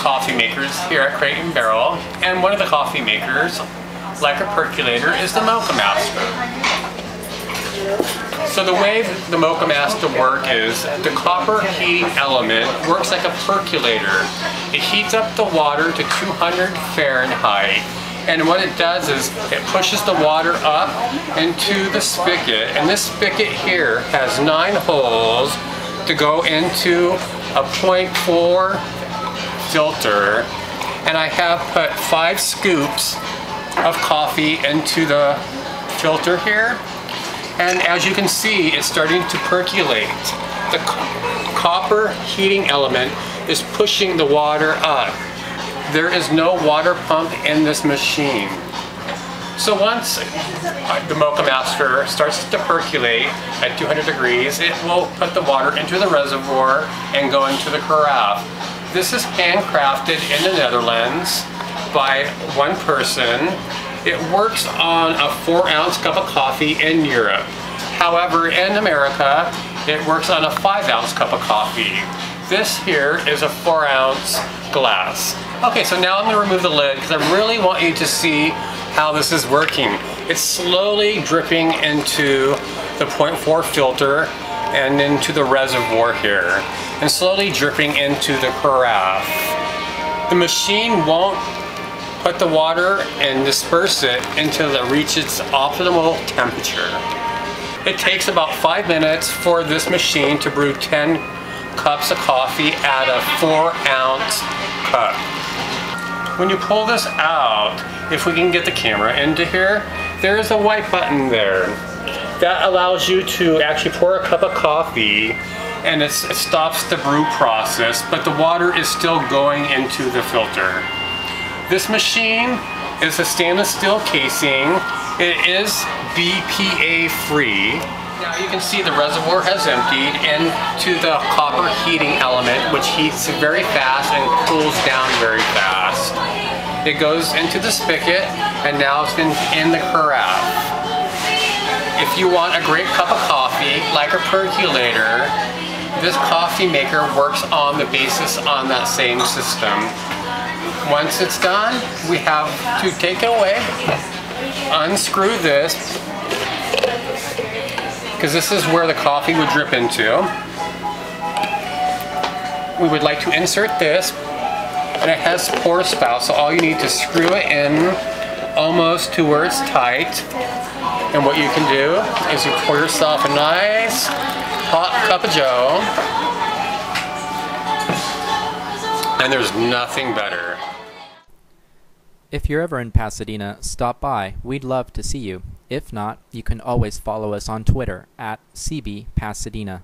coffee makers here at Crate and Barrel, and one of the coffee makers, like a percolator, is the Moccamaster. So the way the Moccamaster works is the copper heating element works like a percolator. It heats up the water to 200 Fahrenheit. And what it does is it pushes the water up into the spigot, and this spigot here has 9 holes to go into a 0.4 filter, and I have put 5 scoops of coffee into the filter here, and as you can see, it's starting to percolate. The copper heating element is pushing the water up. There is no water pump in this machine. So once the Moccamaster starts to percolate at 200 degrees, it will put the water into the reservoir and go into the carafe. This is handcrafted in the Netherlands by one person. It works on a 4-ounce cup of coffee in Europe. However, in America, it works on a 5-ounce cup of coffee. This here is a 4-ounce glass. Okay, so now I'm going to remove the lid because I really want you to see how this is working. It's slowly dripping into the 0.4 filter and into the reservoir here, and slowly dripping into the carafe. The machine won't put the water and disperse it until it reaches its optimal temperature. It takes about 5 minutes for this machine to brew 10 cups of coffee at a 4-ounce cup. When you pull this out, if we can get the camera into here, there is a white button there. That allows you to actually pour a cup of coffee, and it stops the brew process, but the water is still going into the filter. This machine is a stainless steel casing. It is BPA free. Now you can see the reservoir has emptied into the copper heating element, which heats very fast and cools down very fast. It goes into the spigot, and now it's in the carafe. If you want a great cup of coffee, like a percolator, this coffee maker works on the basis on that same system. Once it's done, we have to take it away, unscrew this, because this is where the coffee would drip into. We would like to insert this, and it has pour spout, so all you need to screw it in almost to where it's tight. And what you can do is you pour yourself a nice hot cup of joe, and there's nothing better. If you're ever in Pasadena, stop by. We'd love to see you. If not, you can always follow us on Twitter at CBPasadena.